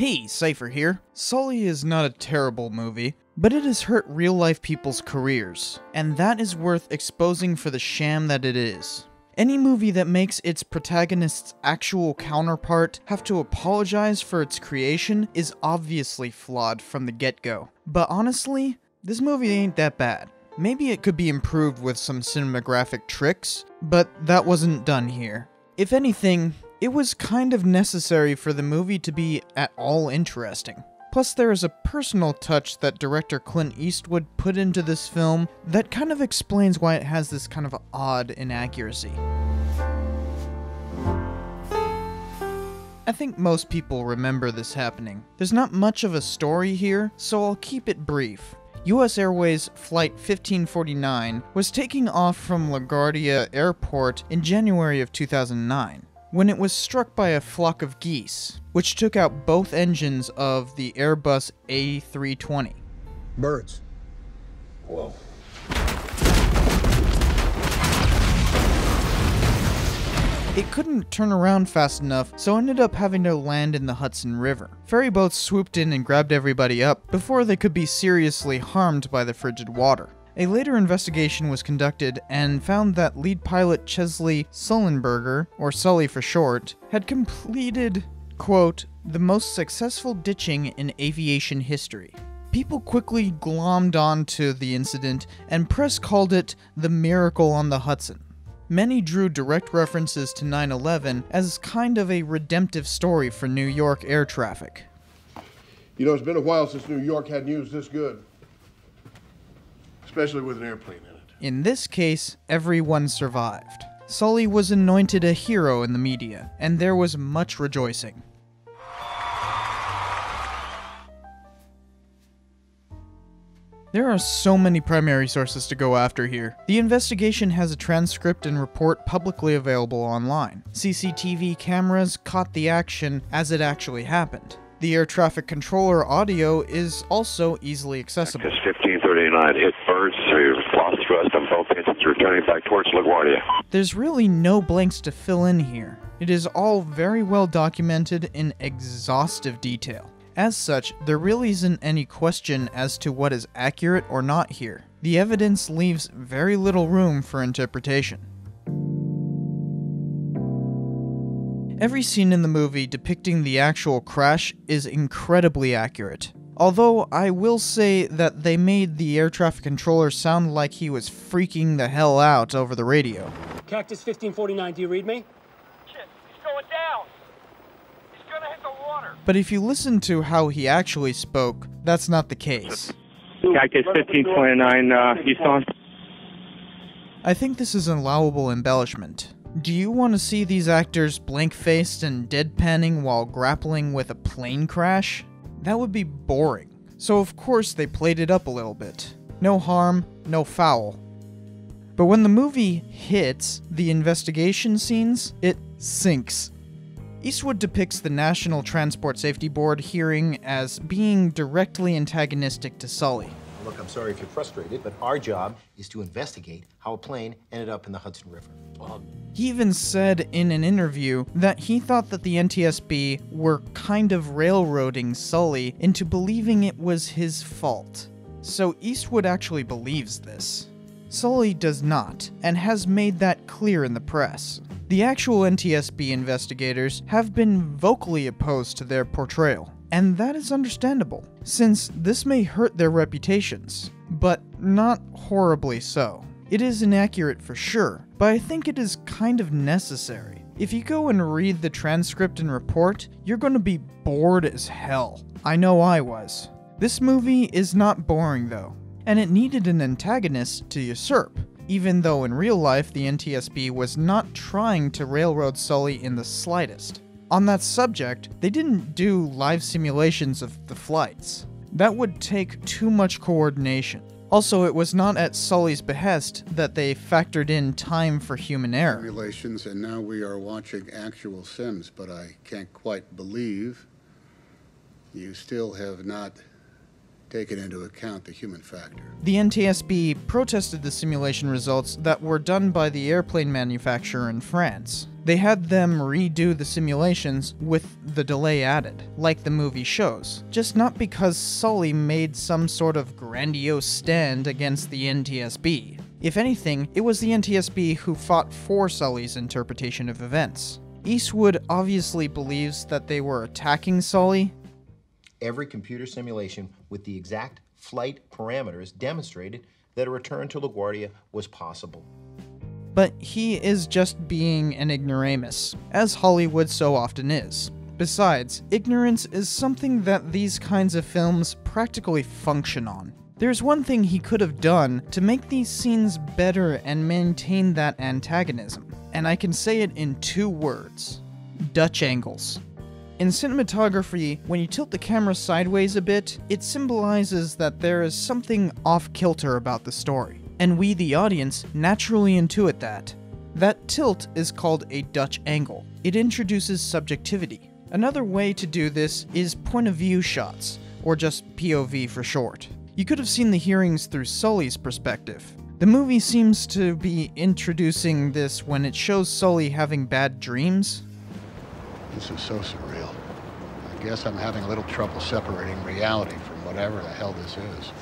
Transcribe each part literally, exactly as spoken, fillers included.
Hey, Cypher here. Sully is not a terrible movie, but it has hurt real-life people's careers, and that is worth exposing for the sham that it is. Any movie that makes its protagonist's actual counterpart have to apologize for its creation is obviously flawed from the get-go. But honestly, this movie ain't that bad. Maybe it could be improved with some cinematographic tricks, but that wasn't done here. If anything, it was kind of necessary for the movie to be at all interesting. Plus, there is a personal touch that director Clint Eastwood put into this film that kind of explains why it has this kind of odd inaccuracy. I think most people remember this happening. There's not much of a story here, so I'll keep it brief. U S Airways Flight fifteen forty-nine was taking off from LaGuardia Airport in January of two thousand nine. When it was struck by a flock of geese, which took out both engines of the Airbus A three twenty. Birds. Whoa. It couldn't turn around fast enough, so ended up having to land in the Hudson River. Ferry boats swooped in and grabbed everybody up before they could be seriously harmed by the frigid water. A later investigation was conducted and found that lead pilot Chesley Sullenberger, or Sully for short, had completed, quote, the most successful ditching in aviation history. People quickly glommed onto the incident, and press called it the miracle on the Hudson. Many drew direct references to nine eleven as kind of a redemptive story for New York air traffic. You know, it's been a while since New York had news this good. Especially with an airplane in it. In this case, everyone survived. Sully was anointed a hero in the media, and there was much rejoicing. There are so many primary sources to go after here. The investigation has a transcript and report publicly available online. C C T V cameras caught the action as it actually happened. The air traffic controller audio is also easily accessible. This fifteen thirty-nine hit birds who lost thrust on both engines returning back towards LaGuardia. There's really no blanks to fill in here. It is all very well documented in exhaustive detail. As such, there really isn't any question as to what is accurate or not here. The evidence leaves very little room for interpretation. Every scene in the movie depicting the actual crash is incredibly accurate. Although I will say that they made the air traffic controller sound like he was freaking the hell out over the radio. Cactus fifteen forty-nine, do you read me? Shit, he's going down. He's gonna hit the water. But if you listen to how he actually spoke, that's not the case. Cactus fifteen forty-nine, uh, Houston. I think this is an allowable embellishment. Do you want to see these actors blank-faced and deadpanning while grappling with a plane crash? That would be boring. So of course they played it up a little bit. No harm, no foul. But when the movie hits the investigation scenes, it sinks. Eastwood depicts the National Transport Safety Board hearing as being directly antagonistic to Sully. Look, I'm sorry if you're frustrated, but our job is to investigate how a plane ended up in the Hudson River. Well, he even said in an interview that he thought that the N T S B were kind of railroading Sully into believing it was his fault. So Eastwood actually believes this. Sully does not, and has made that clear in the press. The actual N T S B investigators have been vocally opposed to their portrayal. And that is understandable, since this may hurt their reputations, but not horribly so. It is inaccurate for sure, but I think it is kind of necessary. If you go and read the transcript and report, you're going to be bored as hell. I know I was. This movie is not boring though, and it needed an antagonist to usurp, even though in real life the N T S B was not trying to railroad Sully in the slightest. On that subject, they didn't do live simulations of the flights. That would take too much coordination. Also, it was not at Sully's behest that they factored in time for human error. Simulations, and now we are watching actual sims, but I can't quite believe you still have not taken into account the human factor. The N T S B protested the simulation results that were done by the airplane manufacturer in France. They had them redo the simulations with the delay added, like the movie shows, just not because Sully made some sort of grandiose stand against the N T S B. If anything, it was the N T S B who fought for Sully's interpretation of events. Eastwood obviously believes that they were attacking Sully. Every computer simulation with the exact flight parameters demonstrated that a return to LaGuardia was possible. But he is just being an ignoramus, as Hollywood so often is. Besides, ignorance is something that these kinds of films practically function on. There's one thing he could have done to make these scenes better and maintain that antagonism, and I can say it in two words: Dutch angles. In cinematography, when you tilt the camera sideways a bit, it symbolizes that there is something off-kilter about the story, and we, the audience, naturally intuit that. That tilt is called a Dutch angle. It introduces subjectivity. Another way to do this is point-of-view shots, or just P O V for short. You could have seen the hearings through Sully's perspective. The movie seems to be introducing this when it shows Sully having bad dreams. This is so surreal. I guess I'm having a little trouble separating reality from whatever the hell this is.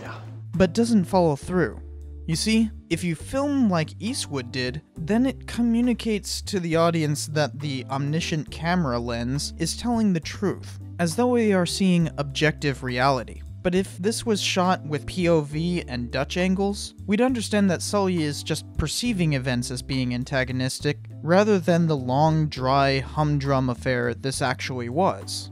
Yeah. But doesn't follow through. You see, if you film like Eastwood did, then it communicates to the audience that the omniscient camera lens is telling the truth, as though we are seeing objective reality. But if this was shot with P O V and Dutch angles, we'd understand that Sully is just perceiving events as being antagonistic, rather than the long, dry, humdrum affair this actually was.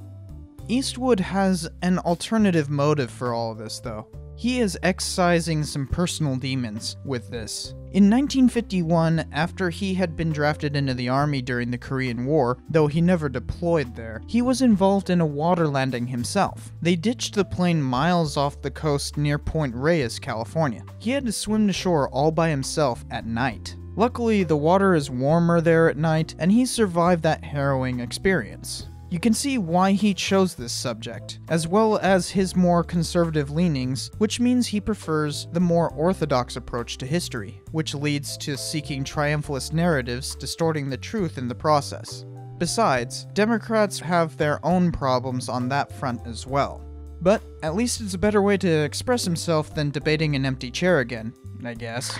Eastwood has an alternative motive for all of this, though. He is excising some personal demons with this. In nineteen fifty-one, after he had been drafted into the army during the Korean War, though he never deployed there, he was involved in a water landing himself. They ditched the plane miles off the coast near Point Reyes, California. He had to swim to shore all by himself at night. Luckily, the water is warmer there at night, and he survived that harrowing experience. You can see why he chose this subject, as well as his more conservative leanings, which means he prefers the more orthodox approach to history, which leads to seeking triumphalist narratives, distorting the truth in the process. Besides, Democrats have their own problems on that front as well. But at least it's a better way to express himself than debating an empty chair again, I guess.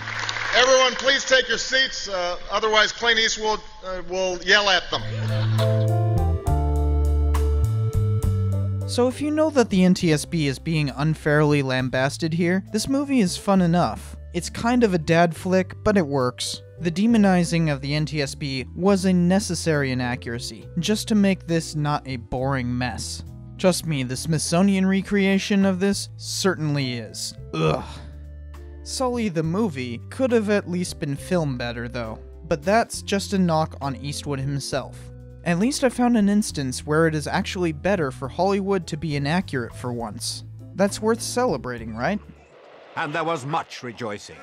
Everyone, please take your seats, uh, otherwise Clint Eastwood uh, will yell at them. So if you know that the N T S B is being unfairly lambasted here, this movie is fun enough. It's kind of a dad flick, but it works. The demonizing of the N T S B was a necessary inaccuracy, just to make this not a boring mess. Trust me, the Smithsonian recreation of this certainly is. Ugh. Sully the movie could have at least been filmed better though, but that's just a knock on Eastwood himself. At least I found an instance where it is actually better for Hollywood to be inaccurate for once. That's worth celebrating, right? And there was much rejoicing.